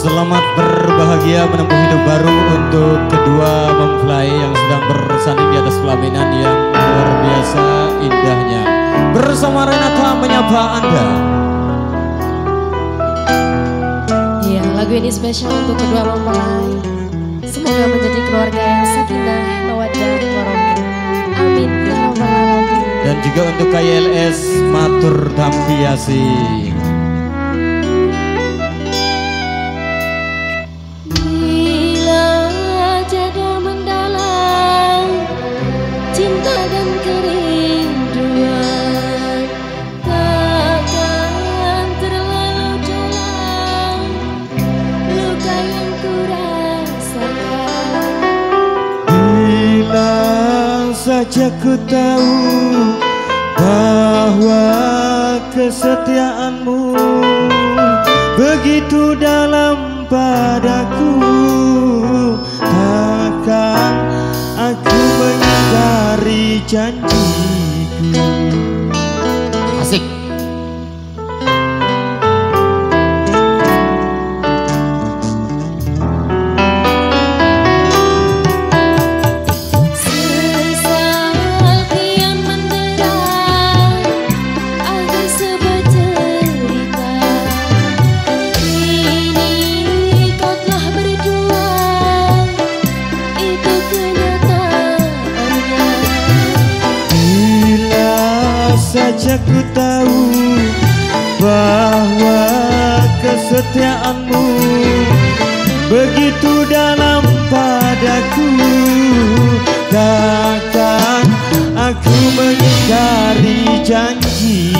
Selamat berbahagia menempuh hidup baru untuk kedua mempelai yang sedang bersanding di atas pelaminan yang luar biasa indahnya. Bersama Reinata menyapa Anda. Ya, lagu ini spesial untuk kedua mempelai. Semoga menjadi keluarga yang sakinah, mawaddah, warahmah. Amin ya rabbal alamin. Dan juga untuk KLS matur tampiasi. Saja ku tahu bahwa kesetiaanmu begitu dalam padaku, takkan aku mengingkari janjiku. Asik. Saja ku tahu bahwa kesetiaanmu begitu dalam padaku, takkan aku mengingkari janji.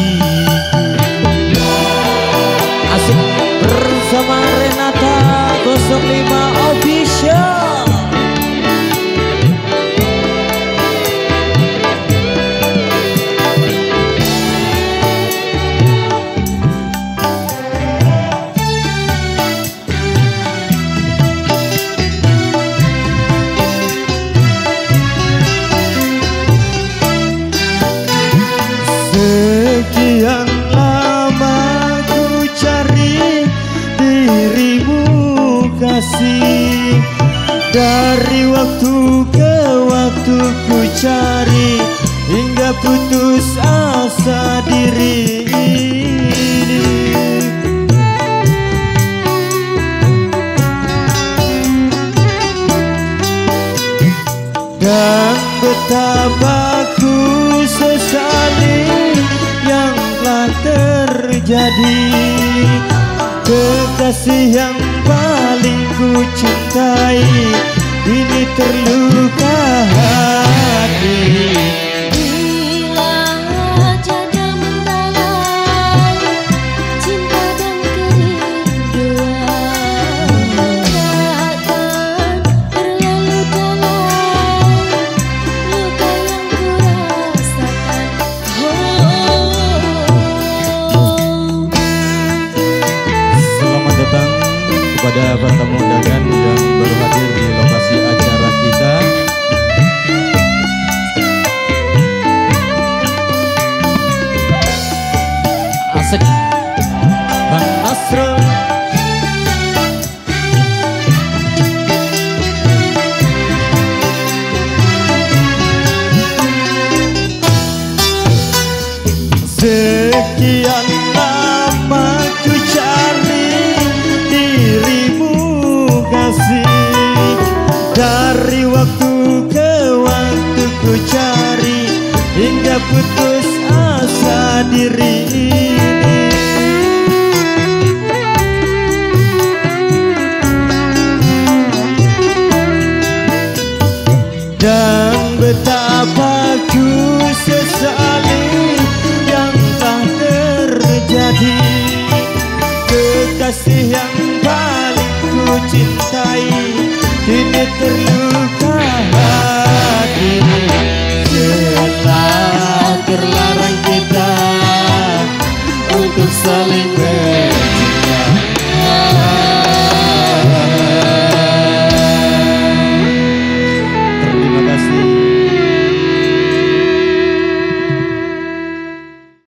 Asik bersama Reinata 05 Official. Sekian lama ku cari dirimu kasih, dari waktu ke waktu ku cari hingga putus asa diri ini. Dan betapa ku sesali terjadi, kekasih yang paling ku cintai ini terluka hati. Bila jaga mendalam cinta dan kerinduan, takkan terlalu dalam luka yang ku rasakan. Pada bertemu dengan yang baru hadir di lokasi acara kita, asik Bang Asro. Sekian lama ku cari dari waktu ke waktu ku cari hingga putus asa diri ini. Dan